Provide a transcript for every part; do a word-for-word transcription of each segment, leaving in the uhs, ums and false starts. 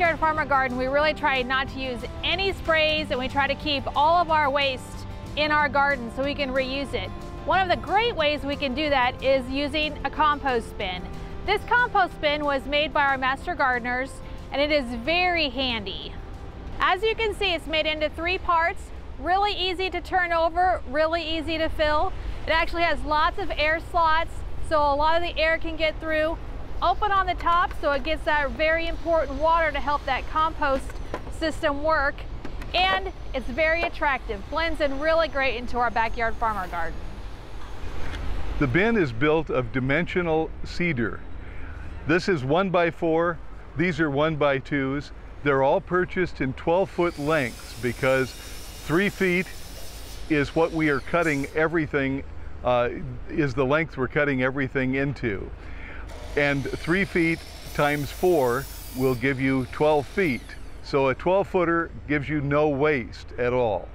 here at Farmer Garden, we really try not to use any sprays, and we try to keep all of our waste in our garden so we can reuse it. One of the great ways we can do that is using a compost bin. This compost bin was made by our master gardeners, and it is very handy. As you can see, it's made into three parts. Really easy to turn over, really easy to fill. It actually has lots of air slots, so a lot of the air can get through. Open on the top, so it gets that very important water to help that compost system work. And it's very attractive. Blends in really great into our backyard farmer garden. The bin is built of dimensional cedar. This is one by four. These are one by twos. They're all purchased in twelve foot lengths because three feet is what we are cutting everything, uh, is the length we're cutting everything into. And three feet times four will give you twelve feet. So a twelve footer gives you no waste at all.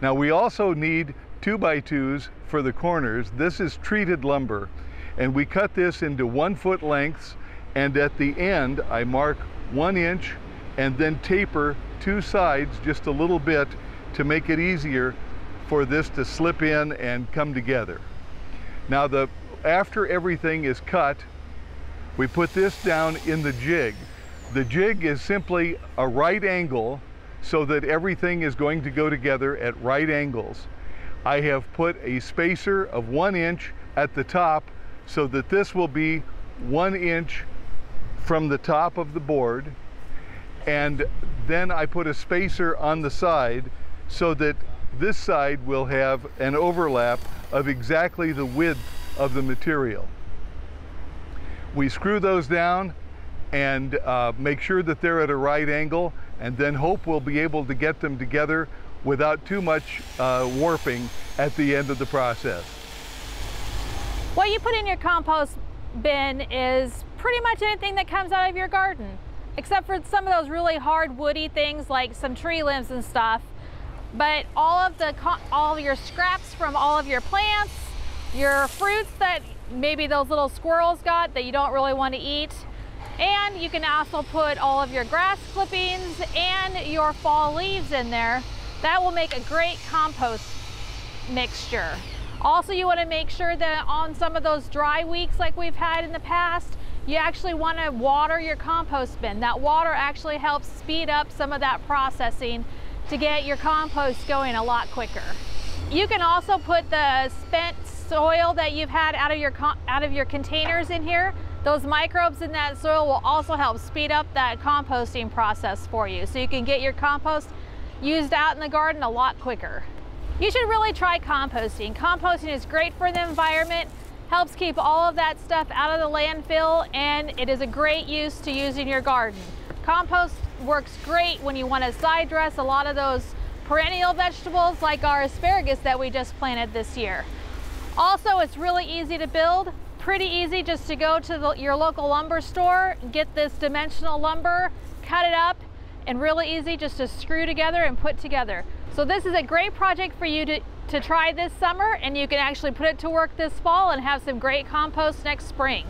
Now we also need two by twos for the corners. This is treated lumber, and we cut this into one foot lengths, and at the end I mark one inch and then taper two sides just a little bit to make it easier for this to slip in and come together. Now the after everything is cut, we put this down in the jig. The jig is simply a right angle so that everything is going to go together at right angles. I have put a spacer of one inch at the top so that this will be one inch from the top of the board, and then I put a spacer on the side so that this side will have an overlap of exactly the width of the material. We screw those down and uh, make sure that they're at a right angle, and then hope we'll be able to get them together without too much uh, warping at the end of the process. What you put in your compost bin is pretty much anything that comes out of your garden, except for some of those really hard woody things like some tree limbs and stuff. But all of the all of your scraps from all of your plants, your fruits that maybe those little squirrels got that you don't really want to eat. And you can also put all of your grass clippings and your fall leaves in there. That will make a great compost mixture. Also, you want to make sure that on some of those dry weeks like we've had in the past, you actually want to water your compost bin. That water actually helps speed up some of that processing to get your compost going a lot quicker. You can also put the spent soil that you've had out of your out of your containers in here. Those microbes in that soil will also help speed up that composting process for you, so you can get your compost used out in the garden a lot quicker. You should really try composting. Composting is great for the environment, helps keep all of that stuff out of the landfill, and it is a great use to use in your garden. Compost works great when you want to side dress a lot of those perennial vegetables like our asparagus that we just planted this year. Also, it's really easy to build. Pretty easy just to go to the, your local lumber store, get this dimensional lumber, cut it up, and really easy just to screw together and put together. So this is a great project for you to, to try this summer, and you can actually put it to work this fall and have some great compost next spring.